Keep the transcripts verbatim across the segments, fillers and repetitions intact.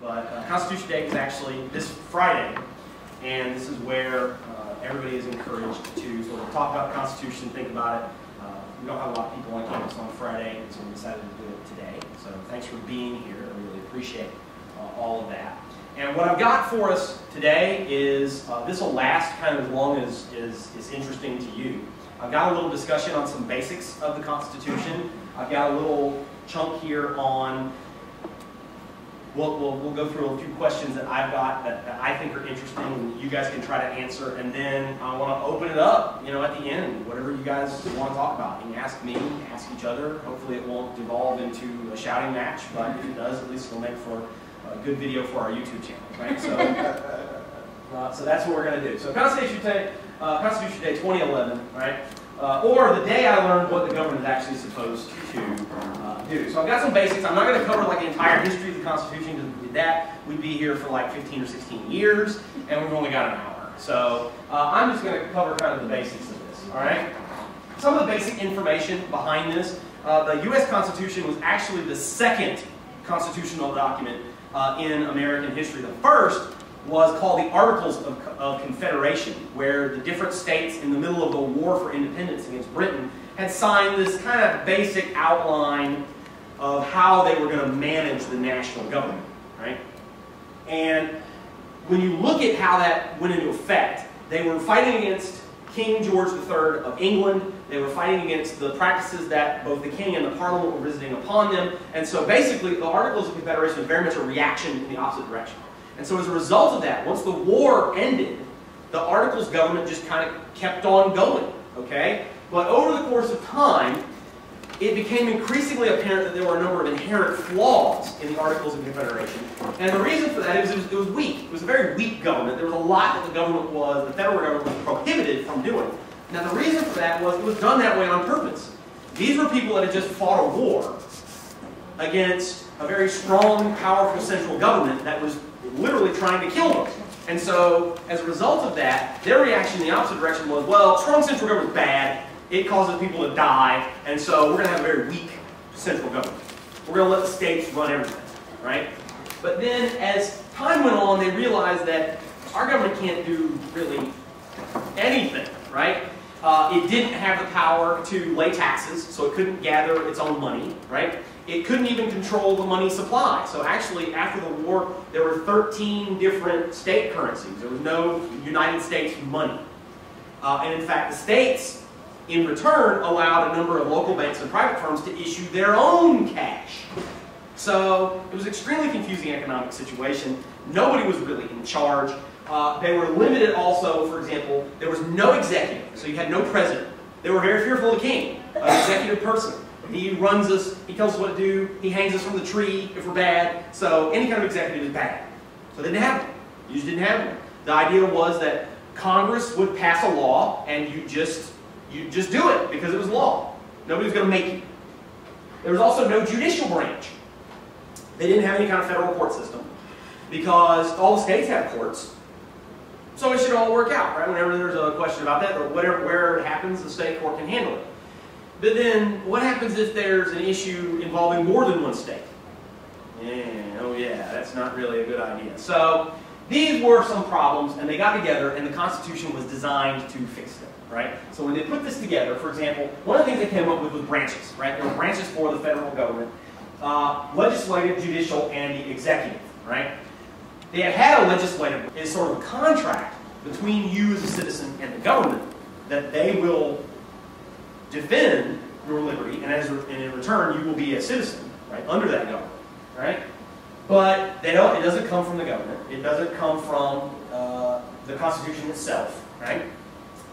But uh, Constitution Day is actually this Friday, and this is where uh, everybody is encouraged to sort of talk about the Constitution, think about it. Uh, we don't have a lot of people on campus on Friday, and so we decided to do it today. So thanks for being here. I really appreciate uh, all of that. And what I've got for us today is, uh, this will last kind of as long as is, is interesting to you. I've got a little discussion on some basics of the Constitution. I've got a little chunk here on, we'll, we'll, we'll go through a few questions that I've got that, that I think are interesting and you guys can try to answer. And then I want to open it up, you know, at the end, whatever you guys want to talk about. You can ask me, ask each other. Hopefully it won't devolve into a shouting match, but if it does, at least it'll make for a good video for our YouTube channel, right? So, uh, so that's what we're going to do. So Constitution Day, uh, Constitution Day twenty eleven, right? Uh, or the day I learned what the government is actually supposed to uh, do. So I've got some basics. I'm not going to cover like the entire history of the Constitution, because if we did that, we'd be here for like fifteen or sixteen years, and we've only got an hour. So uh, I'm just going to cover kind of the basics of this, all right? Some of the basic information behind this. Uh, the U S Constitution was actually the second constitutional document Uh, in American history. The first was called the Articles of, of Confederation, where the different states in the middle of the war for independence against Britain had signed this kind of basic outline of how they were going to manage the national government, right? And when you look at how that went into effect, they were fighting against King George the third of England. They were fighting against the practices that both the king and the parliament were visiting upon them. And so basically, the Articles of Confederation was very much a reaction in the opposite direction. And so as a result of that, once the war ended, the Articles government just kind of kept on going, okay? But over the course of time, it became increasingly apparent that there were a number of inherent flaws in the Articles of Confederation. And the reason for that is it was, it was weak. It was a very weak government. There was a lot that the government was, the federal government was prohibited from doing. Now the reason for that was it was done that way on purpose. These were people that had just fought a war against a very strong, powerful central government that was literally trying to kill them. And so, as a result of that, their reaction in the opposite direction was, well, strong central government's bad, it causes people to die, and so we're going to have a very weak central government. We're going to let the states run everything, right? But then, as time went on, they realized that our government can't do really anything, right? Uh, it didn't have the power to lay taxes, so it couldn't gather its own money, right? It couldn't even control the money supply. So actually, after the war, there were thirteen different state currencies. There was no United States money. Uh, and in fact, the states, in return, allowed a number of local banks and private firms to issue their own cash. So it was an extremely confusing economic situation. Nobody was really in charge. Uh, they were limited also, for example, there was no executive, so you had no president. They were very fearful of the king, an executive person. He runs us, he tells us what to do, he hangs us from the tree if we're bad, so any kind of executive is bad. So they didn't have one. You just didn't have one. The idea was that Congress would pass a law and you just, you just do it because it was law. Nobody was going to make you. There was also no judicial branch. They didn't have any kind of federal court system because all the states have courts. So it should all work out, right? Whenever there's a question about that, or whatever, where it happens, the state court can handle it. But then, what happens if there's an issue involving more than one state? Yeah, oh yeah, that's not really a good idea. So, these were some problems, and they got together, and the Constitution was designed to fix them, right? So when they put this together, for example, one of the things they came up with was branches, right? There were branches for the federal government, uh, legislative, judicial, and the executive, right? They had had a legislative, is sort of a contract between you as a citizen and the government that they will defend your liberty, and, as, and in return, you will be a citizen, right, under that government, right? But they don't, it doesn't come from the government. It doesn't come from uh, the Constitution itself, right?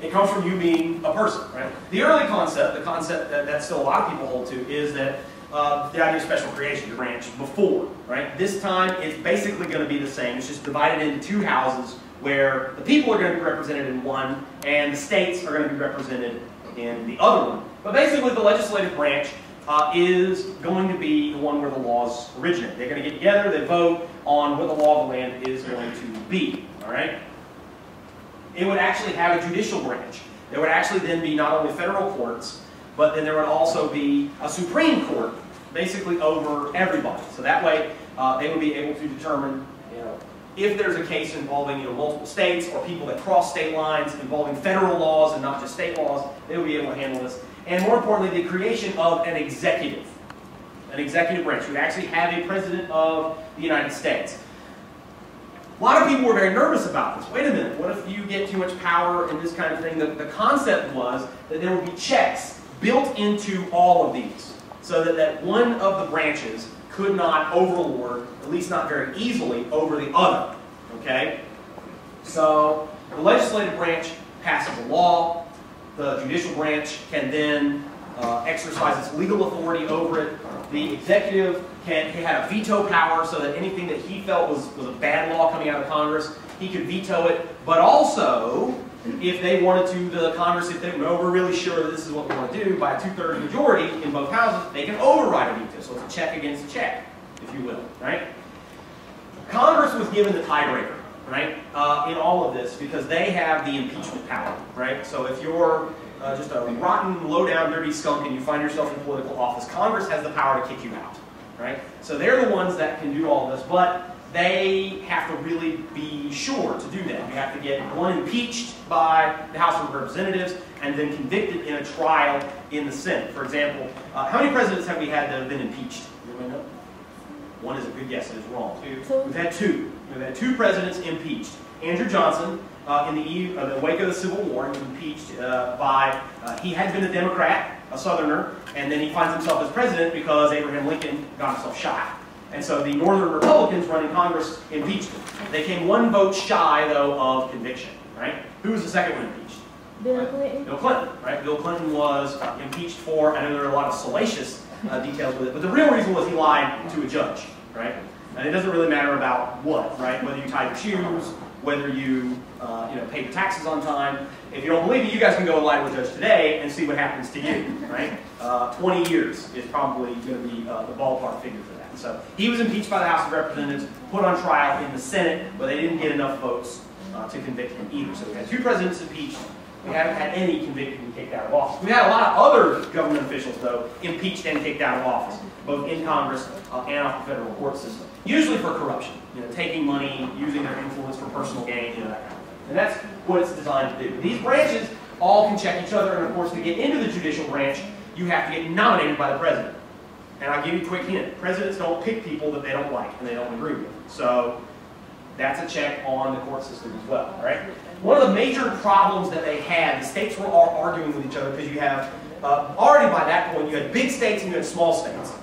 It comes from you being a person, right? The early concept, the concept that, that still a lot of people hold to, is that Uh, the idea of special creation branch before, right? This time it's basically going to be the same. It's just divided into two houses where the people are going to be represented in one and the states are going to be represented in the other one. But basically the legislative branch uh, is going to be the one where the laws originate. They're going to get together, they vote on what the law of the land is going to be, all right? It would actually have a judicial branch. There would actually then be not only federal courts, but then there would also be a Supreme Court, basically over everybody. So that way, uh, they would be able to determine, you know, if there's a case involving, you know, multiple states or people that cross state lines involving federal laws and not just state laws, they would be able to handle this. And more importantly, the creation of an executive, an executive branch. We'd actually have a president of the United States. A lot of people were very nervous about this. Wait a minute, what if you get too much power and this kind of thing? The, the concept was that there would be checks built into all of these, so that, that one of the branches could not overlord, at least not very easily, over the other. Okay? So the legislative branch passes a law. The judicial branch can then uh, exercise its legal authority over it. The executive can, can have veto power, so that anything that he felt was, was a bad law coming out of Congress, he could veto it. But also, if they wanted to, the Congress, if they were over really sure that this is what we want to do, by a two-thirds majority in both houses, they can override a veto. So it's a check against a check, if you will, right? Congress was given the tiebreaker, right, uh, in all of this, because they have the impeachment power, right? So if you're Uh, just a rotten, low-down, dirty skunk, and you find yourself in political office, Congress has the power to kick you out, right? So they're the ones that can do all this, but they have to really be sure to do that. We have to get one impeached by the House of Representatives and then convicted in a trial in the Senate. For example, uh, how many presidents have we had that have been impeached? Anybody know? One is a good guess, it is wrong. Two. We've had two. We've had two presidents impeached. Andrew Johnson, Uh, in the, eve, uh, the wake of the Civil War, he was impeached uh, by, uh, he had been a Democrat, a Southerner, and then he finds himself as president because Abraham Lincoln got himself shot. And so the Northern Republicans running Congress impeached him. They came one vote shy, though, of conviction, right? Who was the second one impeached? Bill Clinton. Bill Clinton, right? Bill Clinton was uh, impeached for, I know there are a lot of salacious uh, details with it, but the real reason was he lied to a judge, right? And it doesn't really matter about what, right? Whether you tied your shoes, whether you, uh, you know, pay your taxes on time. If you don't believe it, you guys can go and lie to a judge today and see what happens to you, right? Uh, twenty years is probably going to be uh, the ballpark figure for that. So he was impeached by the House of Representatives, put on trial in the Senate, but they didn't get enough votes uh, to convict him either. So we had two presidents impeached. We haven't had any convicted and kicked out of office. We had a lot of other government officials, though, impeached and kicked out of office, both in Congress uh, and off the federal court system, usually for corruption, you know, taking money, using their influence for personal gain, you know, that kind of thing. And that's what it's designed to do. These branches all can check each other, and of course, to get into the judicial branch, you have to get nominated by the president. And I'll give you a quick hint. Presidents don't pick people that they don't like and they don't agree with. So that's a check on the court system as well, right? One of the major problems that they had, the states were all arguing with each other, because you have, uh, already by that point, you had big states and you had small states.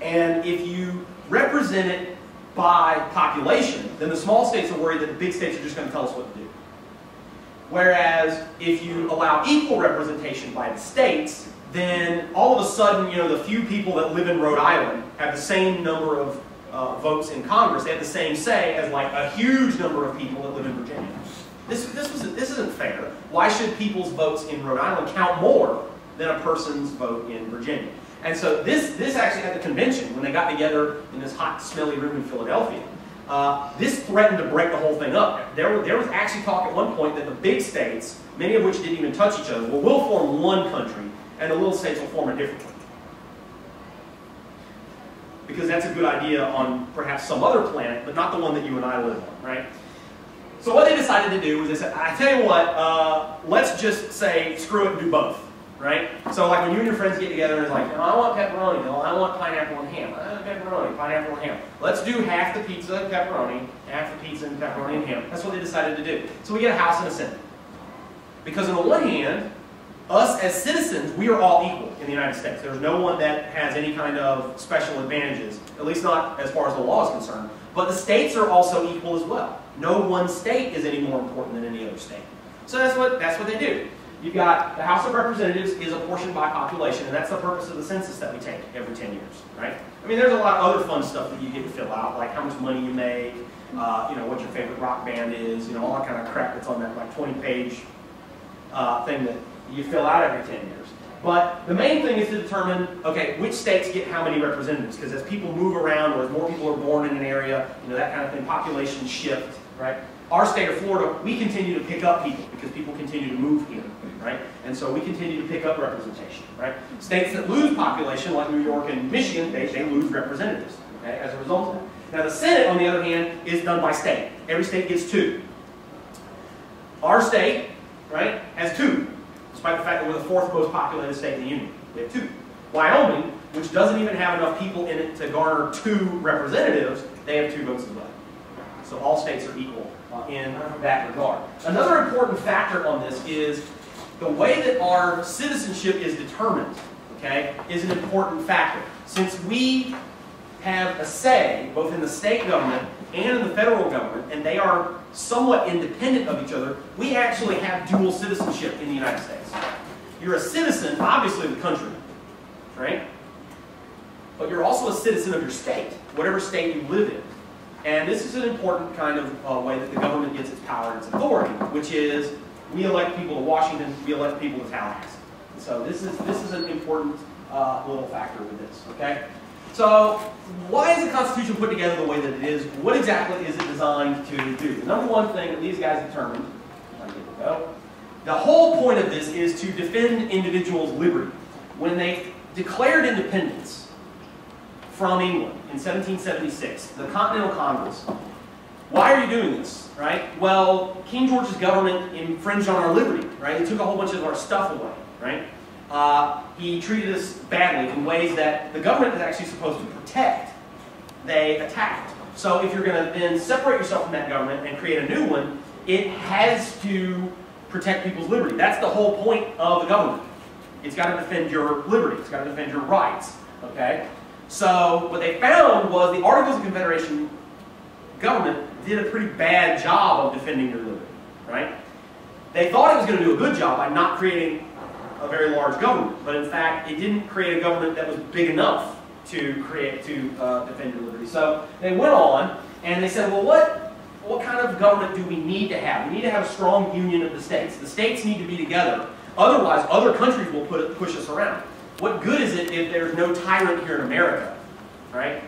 And if you represent it by population, then the small states are worried that the big states are just going to tell us what to do. Whereas if you allow equal representation by the states, then all of a sudden, you know, the few people that live in Rhode Island have the same number of Uh, votes in Congress. They have the same say as like a huge number of people that live in Virginia. This, this, was, this isn't fair. Why should people's votes in Rhode Island count more than a person's vote in Virginia? And so this, this actually at the convention, when they got together in this hot, smelly room in Philadelphia, uh, this threatened to break the whole thing up. There, were, there was actually talk at one point that the big states, many of which didn't even touch each other, well, we'll form one country, and the little states will form a different one, because that's a good idea on perhaps some other planet, but not the one that you and I live on, right? So what they decided to do was they said, I tell you what, uh, let's just say, screw it and do both, right? So like when you and your friends get together and it's like, no, I want pepperoni, no, I want pineapple and ham, I want pepperoni, pineapple and ham. Let's do half the pizza and pepperoni, half the pizza and pepperoni and ham. That's what they decided to do. So we get a house and a Senate. Because on the one hand, us as citizens, we are all equal in the United States. There's no one that has any kind of special advantages, at least not as far as the law is concerned. But the states are also equal as well. No one state is any more important than any other state. So that's what, that's what they do. You've got the House of Representatives is apportioned by population, and that's the purpose of the census that we take every ten years, right? I mean, there's a lot of other fun stuff that you get to fill out, like how much money you make, uh, you know, what your favorite rock band is, you know, all that kind of crap that's on that like twenty page uh, thing that you fill out every ten years. But the main thing is to determine, okay, which states get how many representatives, because as people move around or as more people are born in an area, you know, that kind of thing, population shift, right? Our state of Florida, we continue to pick up people because people continue to move here, right? And so we continue to pick up representation, right? States that lose population, like New York and Michigan, they, they lose representatives. okay, as a result of that. Now the Senate, on the other hand, is done by state. Every state gets two. Our state, right, has two, despite the fact that we're the fourth most populated state in the Union. We have two. Wyoming, which doesn't even have enough people in it to garner two representatives, they have two votes as well. So all states are equal in that regard. Another important factor on this is the way that our citizenship is determined, okay, is an important factor. Since we have a say, both in the state government and in the federal government, and they are somewhat independent of each other, we actually have dual citizenship in the United States. You're a citizen, obviously, of the country, right? But you're also a citizen of your state, whatever state you live in. And this is an important kind of uh, way that the government gets its power and its authority, which is we elect people to Washington, we elect people to Tallahassee. So this is, this is an important uh, little factor with this, okay? So why is the Constitution put together the way that it is? What exactly is it designed to do? The number one thing that these guys determined, I'm getting to go, the whole point of this is to defend individuals' liberty. When they declared independence from England in seventeen seventy-six, the Continental Congress. Why are you doing this, right? Well, King George's government infringed on our liberty, right? He took a whole bunch of our stuff away, right? Uh, he treated us badly in ways that the government is actually supposed to protect. They attacked. So if you're going to then separate yourself from that government and create a new one, it has to protect people's liberty. That's the whole point of the government. It's got to defend your liberty. It's got to defend your rights, okay? So what they found was the Articles of Confederation government did a pretty bad job of defending your liberty, right? They thought it was going to do a good job by not creating a very large government, but in fact, it didn't create a government that was big enough to create to uh, defend your liberty. So they went on and they said, well, what what kind of government do we need to have? We need to have a strong union of the states. The states need to be together. Otherwise, other countries will put, push us around. What good is it if there's no tyrant here in America, right?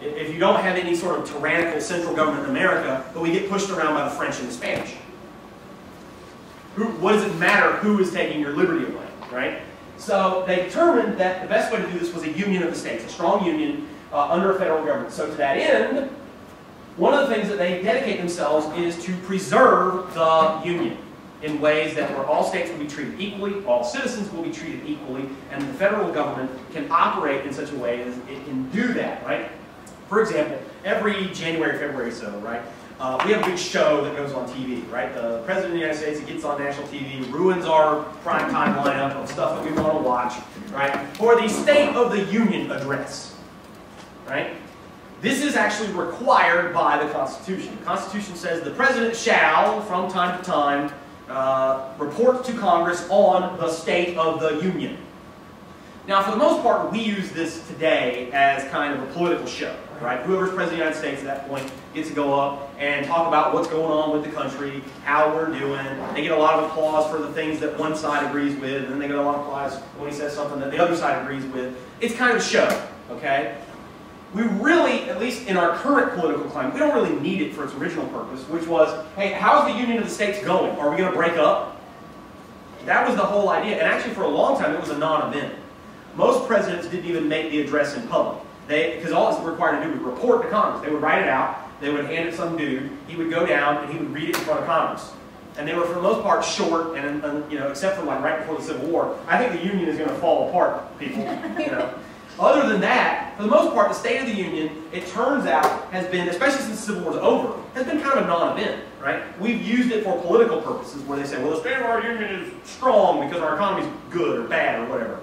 If you don't have any sort of tyrannical central government in America, but we get pushed around by the French and the Spanish. Who, what does it matter who is taking your liberty away, right? So they determined that the best way to do this was a union of the states, a strong union uh, under a federal government. So to that end, one of the things that they dedicate themselves is to preserve the union, in ways that where all states will be treated equally, all citizens will be treated equally, and the federal government can operate in such a way as it can do that, right? For example, every January, February, so, right, uh, we have a big show that goes on T V, right? The President of the United States gets on national T V, ruins our primetime lineup of stuff that we want to watch, right? Or the State of the Union address, right? This is actually required by the Constitution. The Constitution says the President shall, from time to time, Uh, report to Congress on the State of the Union. Now, for the most part, we use this today as kind of a political show, right? Whoever's President of the United States at that point gets to go up and talk about what's going on with the country, how we're doing. They get a lot of applause for the things that one side agrees with, and then they get a lot of applause when he says something that the other side agrees with. It's kind of a show, okay? We really, at least in our current political climate, we don't really need it for its original purpose, which was, hey, how's the Union of the States going? Are we going to break up? That was the whole idea, and actually for a long time it was a non-event. Most presidents didn't even make the address in public, they, because all it's required to do was report to Congress. They would write it out, they would hand it to some dude, he would go down and he would read it in front of Congress. And they were for the most part short, and, and you know, except for like right before the Civil War, I think the Union is going to fall apart, people, you know. Other than that, for the most part, the State of the Union, it turns out, has been, especially since the Civil War is over, has been kind of a non-event, right? We've used it for political purposes where they say, well, the State of our Union is strong because our economy is good or bad or whatever.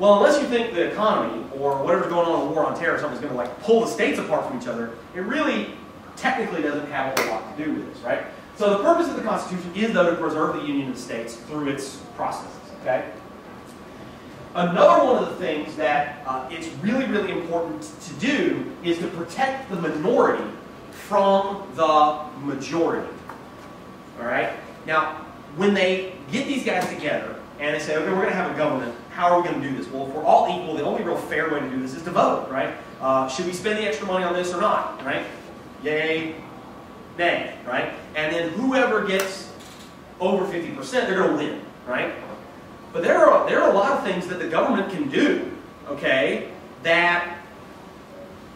Well, unless you think the economy or whatever's going on in the war on terror or something is going to like pull the states apart from each other, it really technically doesn't have a whole lot to do with this, right? So the purpose of the Constitution is, though, to preserve the Union of the States through its processes, okay? Another one of the things that uh, it's really, really important to do is to protect the minority from the majority, all right? Now, when they get these guys together and they say, okay, we're going to have a government, how are we going to do this? Well, if we're all equal, the only real fair way to do this is to vote, right? Uh, should we spend the extra money on this or not, right? Yay, nay, right? And then whoever gets over fifty percent, they're going to win, right? But there are, there are a lot of things that the government can do, okay, that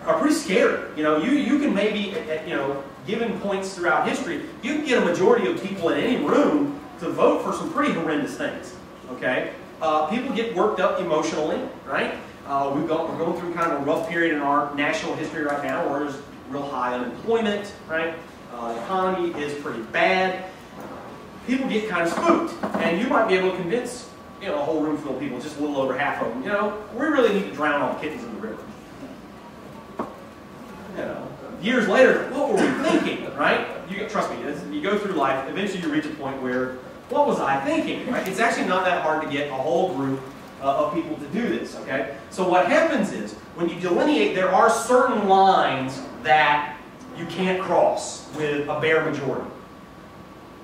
are pretty scary. You know, you, you can maybe, at, at, you know, given points throughout history, you can get a majority of people in any room to vote for some pretty horrendous things, okay? Uh, people get worked up emotionally, right? Uh, we've got, we're going through kind of a rough period in our national history right now where there's real high unemployment, right? Uh, the economy is pretty bad. People get kind of spooked, and you might be able to convince, you know, a whole room full of people, just a little over half of them, you know, we really need to drown all the kittens in the river. You know, years later, what were we thinking, right? You, trust me, you go through life, eventually you reach a point where, what was I thinking, right? It's actually not that hard to get a whole group uh, of people to do this, okay? So what happens is, when you delineate, there are certain lines that you can't cross with a bare majority.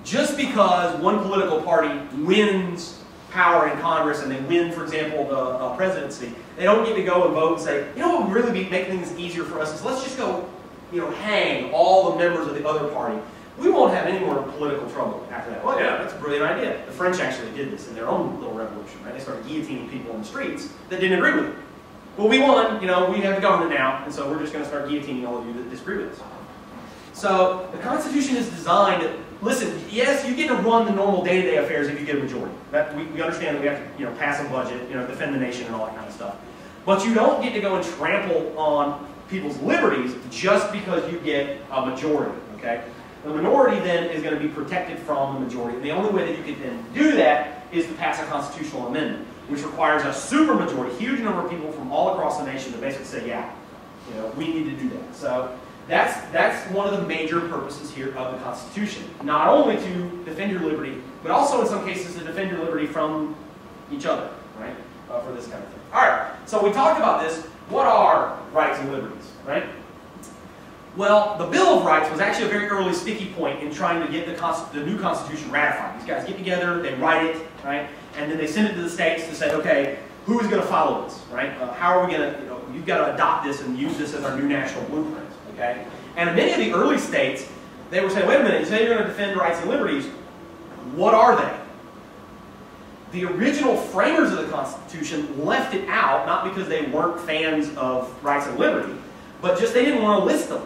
Just because one political party wins power in Congress and they win, for example, the uh, presidency, they don't need to go and vote and say, you know what would really be, make things easier for us is let's just go, you know, hang all the members of the other party. We won't have any more political trouble after that. Well, yeah, that's a brilliant idea. The French actually did this in their own little revolution, right? They started guillotining people in the streets that didn't agree with them. Well, we won, you know, we have the government now, and so we're just going to start guillotining all of you that disagree with us. So the Constitution is designed to, listen, yes, you get to run the normal day-to-day affairs if you get a majority. That, we, we understand that we have to, you know, pass a budget, you know, defend the nation and all that kind of stuff. But you don't get to go and trample on people's liberties just because you get a majority, okay? The minority then is going to be protected from the majority. And the only way that you can then do that is to pass a constitutional amendment, which requires a supermajority, huge number of people from all across the nation to basically say, yeah, you know, we need to do that. So That's, that's one of the major purposes here of the Constitution. Not only to defend your liberty, but also in some cases to defend your liberty from each other, right? Uh, for this kind of thing. All right, so we talked about this. What are rights and liberties, right? Well, the Bill of Rights was actually a very early sticky point in trying to get the, const the new Constitution ratified. These guys get together, they write it, right? And then they send it to the states to say, okay, who is going to follow this, right? Uh, how are we going to, you know, you've got to adopt this and use this as our new national blueprint. Okay? And in many of the early states, they were saying, wait a minute, you say you're going to defend rights and liberties, what are they? The original framers of the Constitution left it out, not because they weren't fans of rights and liberty, but just they didn't want to list them.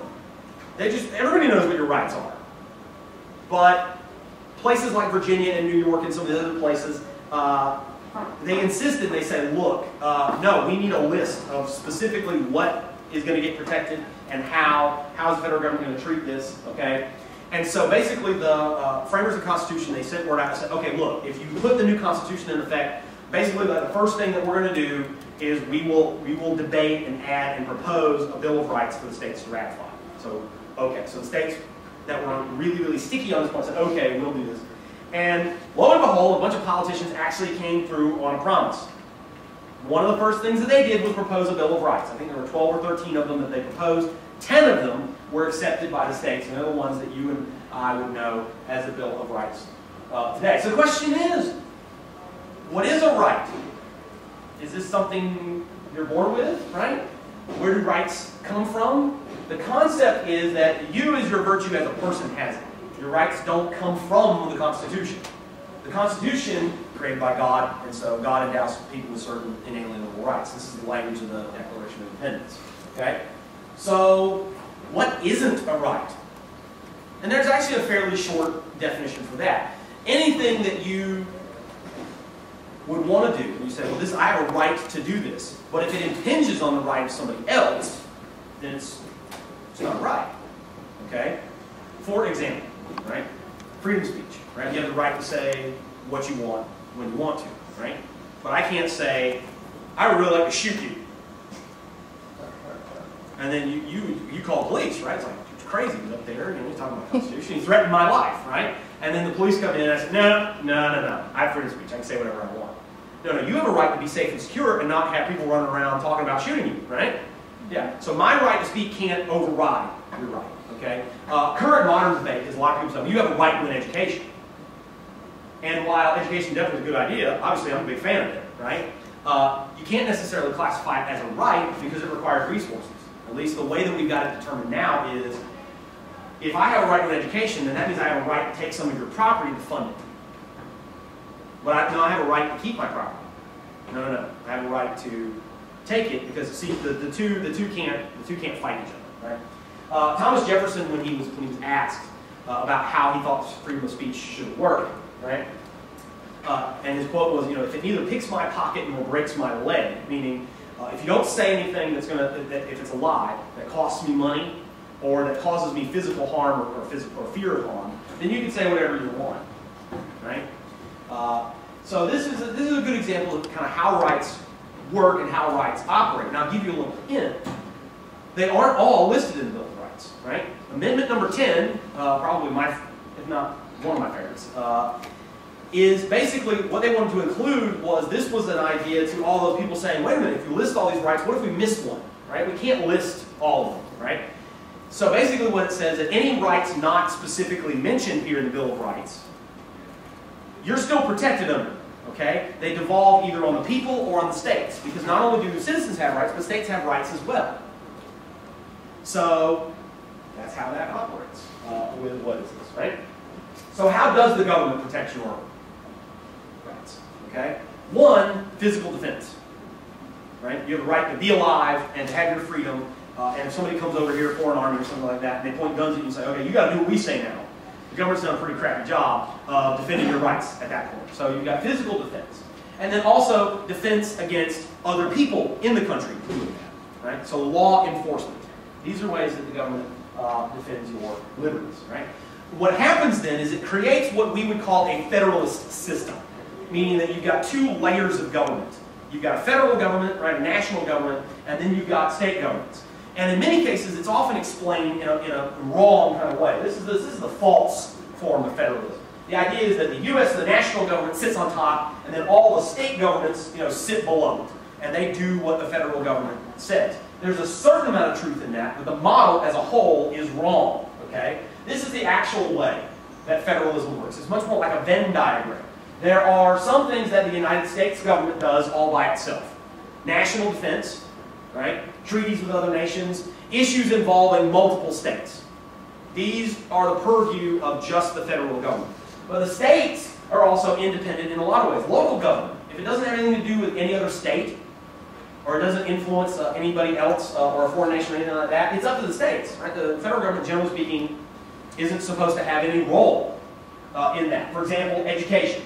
They just, everybody knows what your rights are. But places like Virginia and New York and some of the other places, uh, they insisted, they said, look, uh, no, we need a list of specifically what is going to get protected, and how, how is the federal government going to treat this, okay? And so basically the uh, framers of the Constitution, they sent word out and said, okay, look, if you put the new Constitution in effect, basically the first thing that we're going to do is we will, we will debate and add and propose a Bill of Rights for the states to ratify. So, okay, so the states that were really, really sticky on this point said, okay, we'll do this. And lo and behold, a bunch of politicians actually came through on a promise. One of the first things that they did was propose a Bill of Rights. I think there were twelve or thirteen of them that they proposed. ten of them were accepted by the states, and they're the ones that you and I would know as the Bill of Rights uh, today. So the question is, what is a right? Is this something you're born with, right? Where do rights come from? The concept is that you as your virtue as a person has it. Your rights don't come from the Constitution. The Constitution, created by God, and so God endows people with certain inalienable rights. This is the language of the Declaration of Independence. Okay? So, what isn't a right? And there's actually a fairly short definition for that. Anything that you would want to do, and you say, well, this, I have a right to do this, but if it impinges on the right of somebody else, then it's, it's not right. Okay? For example, right? Freedom of speech, right? You have the right to say what you want when you want to, right? But I can't say, I would really like to shoot you. And then you, you, you call police, right? It's like, it's crazy he's up there, and he's talking about the Constitution, he threatened my life, right? And then the police come in and I say, no, no, no, no, I have freedom of speech, I can say whatever I want. No, no, you have a right to be safe and secure and not have people running around talking about shooting you, right? Yeah, so my right to speak can't override your right. Okay? Uh, current modern debate is a lot of people say, you have a right to an education. And while education definitely is a good idea, obviously I'm a big fan of it, right? Uh, you can't necessarily classify it as a right because it requires resources. At least the way that we've got it determined now is, if I have a right to an education, then that means I have a right to take some of your property to fund it. But I, no, I have a right to keep my property. No, no, no. I have a right to take it because see the, the two the two can't the two can't fight each other, right? Uh, Thomas Jefferson, when he was when he was asked uh, about how he thought freedom of speech should work, right? Uh, and his quote was, you know, if it neither picks my pocket nor breaks my leg, meaning uh, if you don't say anything that's gonna that, that if it's a lie that costs me money or that causes me physical harm or, or physical or fear of harm, then you can say whatever you want, right? Uh, so this is a, this is a good example of kind of how rights work and how rights operate. And I'll give you a little hint. They aren't all listed in the Bill of Rights, right? Amendment number ten, uh, probably my, if not one of my favorites, uh, is basically what they wanted to include was this was an idea to all those people saying, wait a minute, if you list all these rights, what if we miss one, right? We can't list all of them, right? So basically what it says is that any rights not specifically mentioned here in the Bill of Rights, you're still protected under them. Okay? They devolve either on the people or on the states, because not only do citizens have rights, but states have rights as well. So that's how that operates uh, with what is this, right? So how does the government protect your rights? Okay? One, physical defense. Right? You have the right to be alive and to have your freedom, uh, and if somebody comes over here, foreign army or something like that, and they point guns at you and say, okay, you got to do what we say now. The government's done a pretty crappy job of defending your rights at that point. So you've got physical defense. And then also defense against other people in the country doing that, right? So law enforcement. These are ways that the government uh, defends your liberties, right? What happens then is it creates what we would call a federalist system, meaning that you've got two layers of government. You've got a federal government, right, a national government, and then you've got state governments. And in many cases, it's often explained in a, in a wrong kind of way. This is, the, this is the false form of federalism. The idea is that the U S, the national government, sits on top, and then all the state governments, you know, sit below it, and they do what the federal government says. There's a certain amount of truth in that, but the model as a whole is wrong, okay? This is the actual way that federalism works. It's much more like a Venn diagram. There are some things that the United States government does all by itself. National defense, right? Treaties with other nations, issues involving multiple states. These are the purview of just the federal government. But the states are also independent in a lot of ways. Local government, if it doesn't have anything to do with any other state, or it doesn't influence uh, anybody else uh, or a foreign nation or anything like that, it's up to the states, right? The federal government, generally speaking, isn't supposed to have any role uh, in that. For example, education.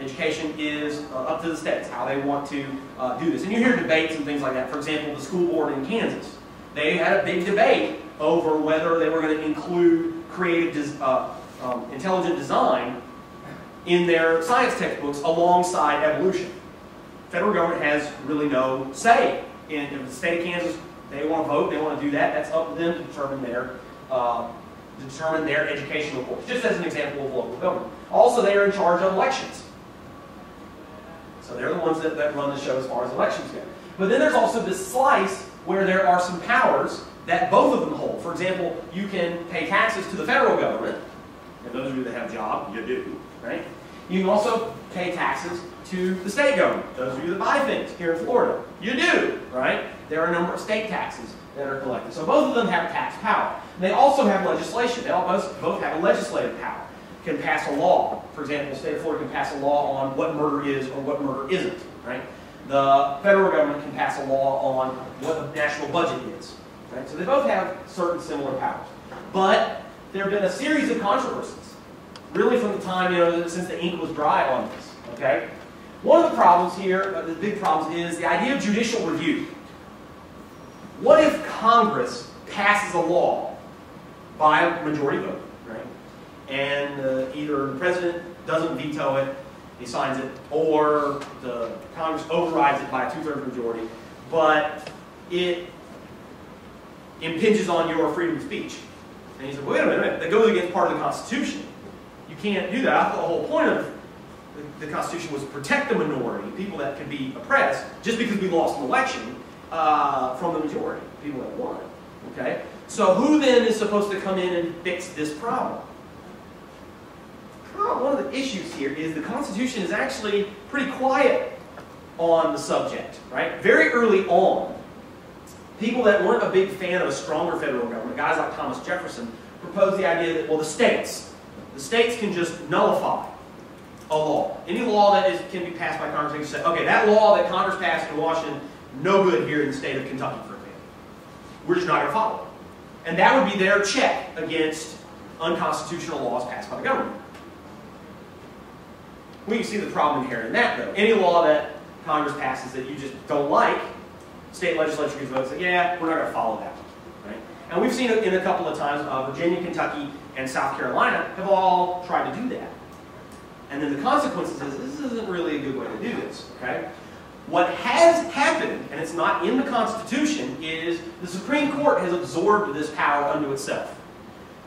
Education is uh, up to the states, how they want to uh, do this. And you hear debates and things like that. For example, the school board in Kansas. They had a big debate over whether they were going to include creative, uh, um, intelligent design in their science textbooks alongside evolution. Federal government has really no say. In, in the state of Kansas, they want to vote, they want to do that. That's up to them to determine their uh, determine their educational course. Just as an example of local government. Also, they are in charge of elections. So they're the ones that, that run the show as far as elections go. But then there's also this slice where there are some powers that both of them hold. For example, you can pay taxes to the federal government, and those of you that have a job, you do, right? You can also pay taxes to the state government. Those of you that buy things here in Florida, you do, right? There are a number of state taxes that are collected. So both of them have tax power. And they also have legislation. They both, both have a legislative power. Can pass a law. For example, the state of Florida can pass a law on what murder is or what murder isn't, right? The federal government can pass a law on what the national budget is, right? So they both have certain similar powers. But there have been a series of controversies, really from the time, you know, since the ink was dry on this, okay? One of the problems here, uh, the big problems, is the idea of judicial review. What if Congress passes a law by a majority vote? And uh, either the president doesn't veto it, he signs it, or the Congress overrides it by a two-thirds majority, but it impinges on your freedom of speech. And he said, wait a minute, that goes against part of the Constitution. You can't do that. I thought the whole point of the, the Constitution was to protect the minority, people that could be oppressed, just because we lost an election uh, from the majority, people that won. Okay? So who then is supposed to come in and fix this problem? One of the issues here is the Constitution is actually pretty quiet on the subject, right? Very early on, people that weren't a big fan of a stronger federal government, guys like Thomas Jefferson, proposed the idea that, well, the states, the states can just nullify a law. Any law that is, can be passed by Congress, they can say, okay, that law that Congress passed in Washington no good here in the state of Kentucky, for example. We're just not going to follow it. And that would be their check against unconstitutional laws passed by the government. We can see the problem inherent in that, though. Any law that Congress passes that you just don't like, state legislature gives votes that, yeah, we're not going to follow that one, right? And we've seen it in a couple of times. Uh, Virginia, Kentucky, and South Carolina have all tried to do that. And then the consequences is this isn't really a good way to do this, okay? What has happened, and it's not in the Constitution, is the Supreme Court has absorbed this power unto itself.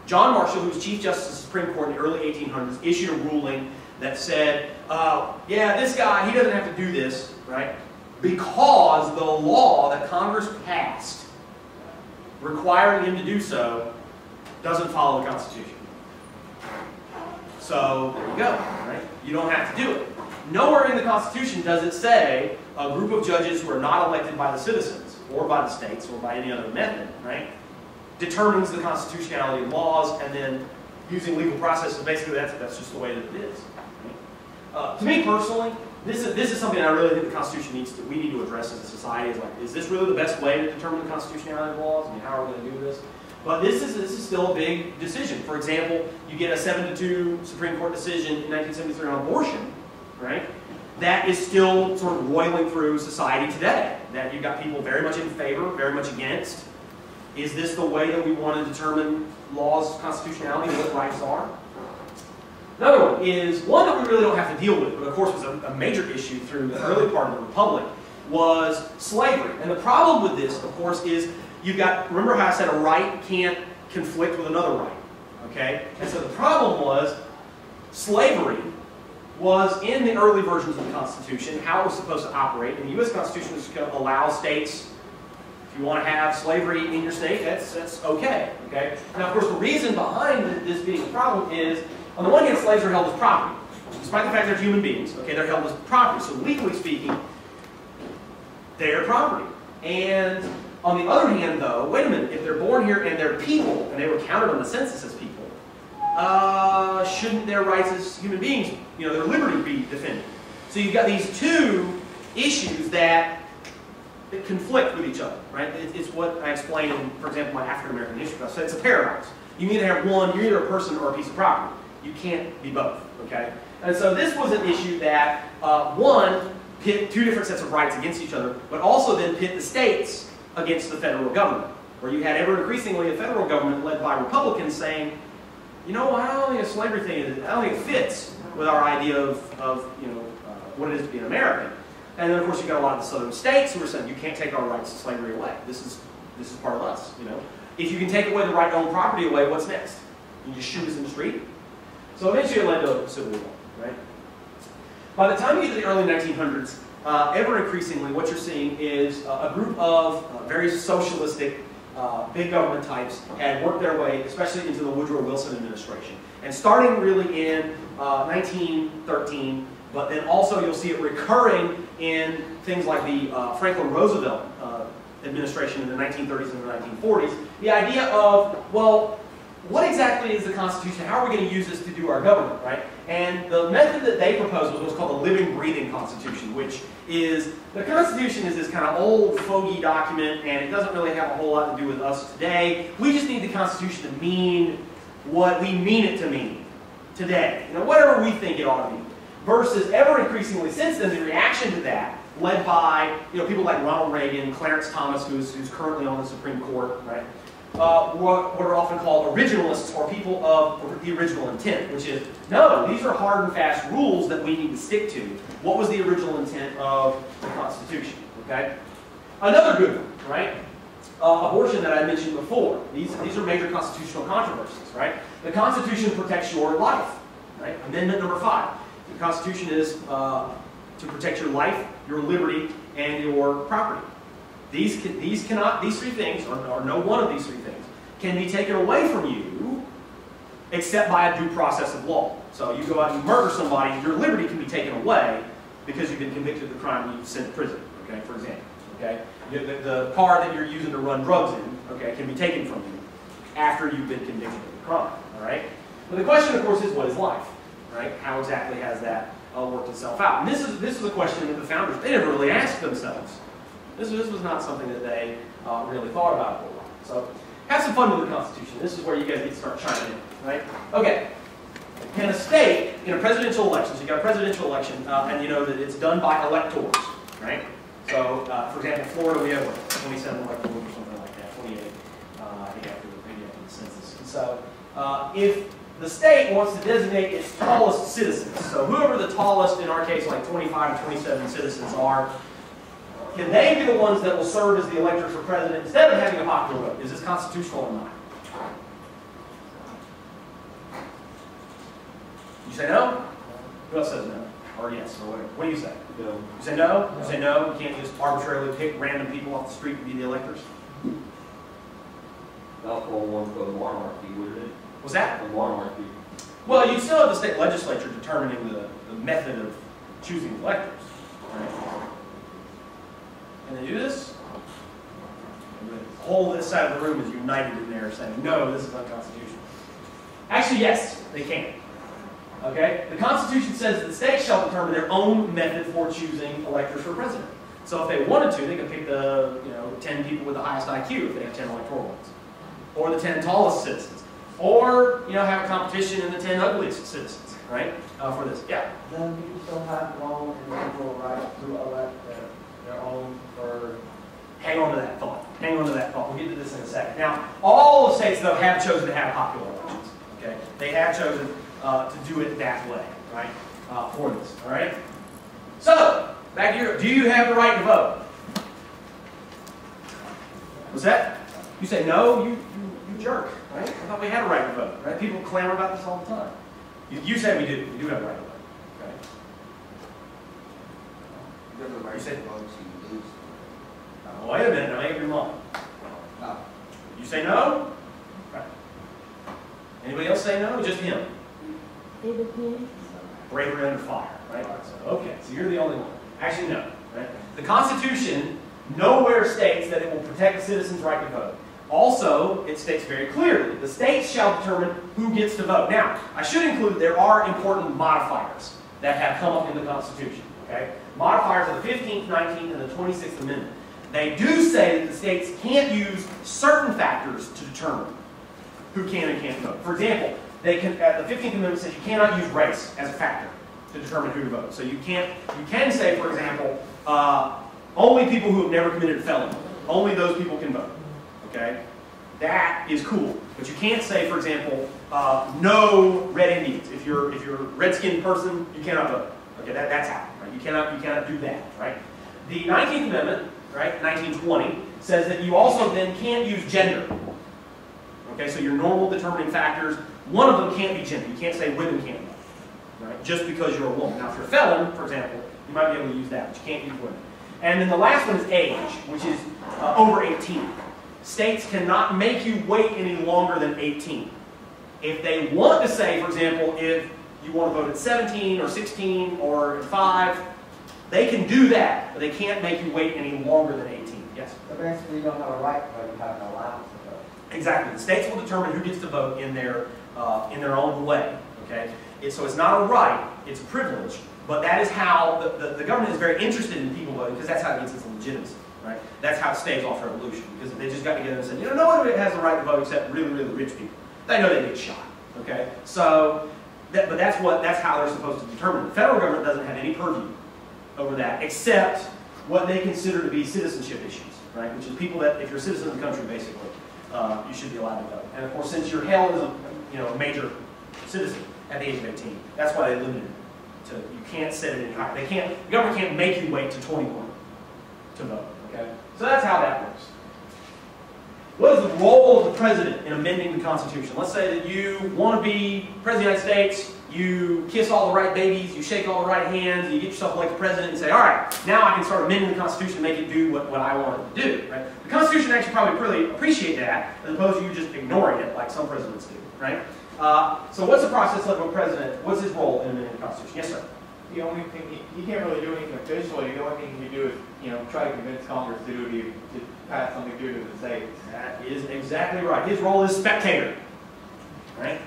John Marshall, who was Chief Justice of the Supreme Court in the early eighteen hundreds, issued a ruling that said, uh, yeah, this guy, he doesn't have to do this, right? Because the law that Congress passed requiring him to do so doesn't follow the Constitution. So there you go, right? You don't have to do it. Nowhere in the Constitution does it say a group of judges who are not elected by the citizens or by the states or by any other method, right, determines the constitutionality of laws, and then using legal process, so basically that's, that's just the way that it is. Right? Uh, to me personally, this is, this is something I really think the Constitution needs to, we need to address as a society. Is like, is this really the best way to determine the constitutionality of laws? I mean, how are we going to do this? But this is, this is still a big decision. For example, you get a seven to two Supreme Court decision in nineteen seventy-three on abortion, right? That is still sort of roiling through society today. That you've got people very much in favor, very much against. Is this the way that we want to determine laws, constitutionality, what rights are? Another one is one that we really don't have to deal with, but of course was a, a major issue through the early part of the Republic, was slavery. And the problem with this, of course, is you've got, remember how I said a right can't conflict with another right, okay? And so the problem was slavery was in the early versions of the Constitution, how it was supposed to operate. And the U S Constitution was going to allow states, if you want to have slavery in your state, that's, that's okay, okay? Now, of course, the reason behind this being a problem is, on the one hand, slaves are held as property. Despite the fact they're human beings, okay, they're held as property. So legally speaking, they're property. And on the other hand, though, wait a minute, if they're born here and they're people, and they were counted on the census as people, uh, shouldn't their rights as human beings, you know, their liberty be defended? So you've got these two issues that, that conflict with each other, right? It, it's what I explained in, for example, my African American history class. So it's a paradox. You need to have one, you're either a person or a piece of property. You can't be both, okay? And so this was an issue that, uh, one, pit two different sets of rights against each other, but also then pit the states against the federal government, where you had ever increasingly a federal government led by Republicans saying, you know, I don't think a slavery thing is, I don't think it fits with our idea of, of you know, uh, what it is to be an American. And then of course you got a lot of the southern states who were saying, you can't take our rights to slavery away. This is this is part of us, you know. If you can take away the right to own property away, what's next? You just shoot us in the street. So eventually it led to a civil war, right? By the time you get to the early nineteen hundreds, Uh, ever increasingly, what you're seeing is uh, a group of uh, very socialistic, uh, big government types had worked their way, especially into the Woodrow Wilson administration. And starting really in uh, nineteen thirteen, but then also you'll see it recurring in things like the uh, Franklin Roosevelt uh, administration in the nineteen thirties and the nineteen forties. The idea of, well, what exactly is the Constitution? How are we going to use this to do our government, right? And the method that they proposed was what's called the Living-Breathing Constitution, which is, the Constitution is this kind of old, fogey document, and it doesn't really have a whole lot to do with us today. We just need the Constitution to mean what we mean it to mean today. You know, whatever we think it ought to mean. Versus ever increasingly since then, the reaction to that, led by, you know, people like Ronald Reagan, Clarence Thomas, who's, who's currently on the Supreme Court, right? Uh, what, what are often called originalists, or people of the original intent, which is, no, these are hard and fast rules that we need to stick to. What was the original intent of the Constitution, okay? Another good one, right? Uh, abortion that I mentioned before. These, these are major constitutional controversies, right? The Constitution protects your life, right? Amendment number five. The Constitution is uh, to protect your life, your liberty, and your property. These, can, these, cannot, these three things, or, or no one of these three things, can be taken away from you except by a due process of law. So you go out and murder somebody, your liberty can be taken away because you've been convicted of the crime and you've sent to prison, okay, for example. Okay? The, the, the car that you're using to run drugs in, okay, can be taken from you after you've been convicted of the crime, all right? But the question, of course, is what is life, right? How exactly has that uh, worked itself out? And this is, this is a question that the founders, they never really asked themselves. This, this was not something that they uh, really thought about for a while. So have some fun with the Constitution. This is where you guys need to start chiming in, right? Okay. Can a state, in a presidential election, so you got a presidential election, uh, and you know that it's done by electors, right? So, uh, for example, Florida, we have like twenty-seven electors or something like that, twenty-eight, uh, I think after the, maybe after the census. And so, uh, if the state wants to designate its tallest citizens, so whoever the tallest, in our case, like twenty-five or twenty-seven citizens are, can they be the ones that will serve as the electors for president instead of having a popular vote? Is this constitutional or not? You say no? Who else says no? Or yes, or whatever. What do you say? No. You say no? no? You say no? You can't just arbitrarily pick random people off the street to be the electors? That's all one for the monarchy, wouldn't it? What's that? The monarchy. Well, you still have the state legislature determining the, the method of choosing electors. Right? Can they do this? The whole this side of the room is united in there saying, no, this is unconstitutional. Actually, yes, they can. Okay? The Constitution says that the states shall determine their own method for choosing electors for president. So if they wanted to, they could pick the, you know, ten people with the highest I Q if they have ten electoral ones. Or the ten tallest citizens. Or, you know, have a competition in the ten ugliest citizens, right? Uh, for this. Yeah? Then people still have long and liberal right to elect their, their own for... Hang on to that thought. Hang on to that thought. We'll get to this in a second. Now, all the states, though, have chosen to have popular elections. Okay? They have chosen... Uh, to do it that way, right? Uh, for this, all right? So, back here, do you have the right to vote? What's that? You say no, you, you, you jerk, right? I thought we had a right to vote, right? People clamor about this all the time. You, you say we do, we do have a right to vote, okay? You have the right to vote, so you lose. Oh, wait a minute, I may be wrong. No. You say no? Right. Anybody else say no? Just him. Bravery under fire, right? So, okay, so you're the only one. Actually, no. Right? The Constitution nowhere states that it will protect the citizens' right to vote. Also, it states very clearly, the states shall determine who gets to vote. Now, I should include there are important modifiers that have come up in the Constitution. Okay? Modifiers of the fifteenth, nineteenth, and the twenty-sixth Amendment. They do say that the states can't use certain factors to determine who can and can't vote. For example, They can, uh, the fifteenth Amendment says you cannot use race as a factor to determine who to vote. So you can't, you can say, for example, uh, only people who have never committed a felony, only those people can vote. Okay, that is cool. But you can't say, for example, uh, no red Indians. If you're if you're a red-skinned person, you cannot vote. Okay, that, that's out. Right? You cannot you cannot do that. Right. The nineteenth Amendment, right, nineteen twenty, says that you also then can't use gender. Okay, so your normal determining factors. One of them can't be gender. You can't say women can't vote, right? Just because you're a woman. Now, if you're a felon, for example, you might be able to use that, but you can't use women. And then the last one is age, which is uh, over eighteen. States cannot make you wait any longer than eighteen. If they want to say, for example, if you want to vote at seventeen or sixteen or five, they can do that, but they can't make you wait any longer than eighteen. Yes? So basically, you don't have a right to vote, you have an allowance to vote. Exactly. The states will determine who gets to vote in their Uh, in their own way, okay? It, so it's not a right, it's a privilege, but that is how the, the, the government is very interested in people voting because that's how it gets its legitimacy, right? That's how it staves off revolution, because if they just got together and said, you know, no one has the right to vote except really, really rich people. They know they get shot, okay? So, that, but that's what, that's how they're supposed to determine. The federal government doesn't have any purview over that, except what they consider to be citizenship issues, right? Which is people that, if you're a citizen of the country, basically, uh, you should be allowed to vote. And of course, since you're held as a you know, a major citizen at the age of eighteen. That's why they limited it to, you can't set it any higher. They can't, the government can't make you wait to twenty-one to vote, okay? So that's how that works. What is the role of the president in amending the Constitution? Let's say that you want to be president of the United States, you kiss all the right babies, you shake all the right hands, and you get yourself elected president and say, all right, now I can start amending the Constitution and make it do what, what I want it to do, right? The Constitution actually probably really appreciate that, as opposed to you just ignoring it like some presidents do. Right? Uh, so what's the process of a president? What's his role in the Constitution? Yes, sir? The only thing, he, he can't really do anything officially. The only thing he can do is, you know, try to convince Congress to do to, to pass something through to the states. That is exactly right. His role is spectator, right?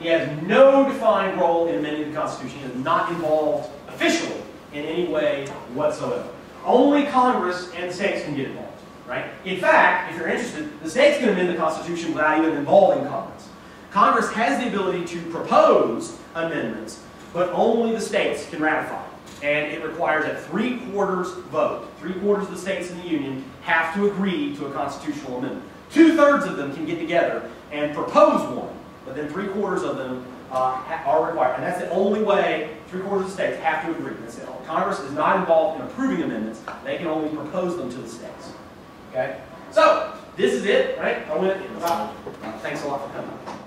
He has no defined role in amending the Constitution. He is not involved officially in any way whatsoever. Only Congress and states can get involved, right? In fact, if you're interested, the states can amend the Constitution without even involving Congress. Congress has the ability to propose amendments, but only the states can ratify. And it requires a three-quarters vote. Three-quarters of the states in the Union have to agree to a constitutional amendment. Two-thirds of them can get together and propose one, but then three-quarters of them uh, are required. And that's the only way three-quarters of the states have to agree. That's it. Congress is not involved in approving amendments. They can only propose them to the states. Okay? So, this is it, right? I went, uh, thanks a lot for coming.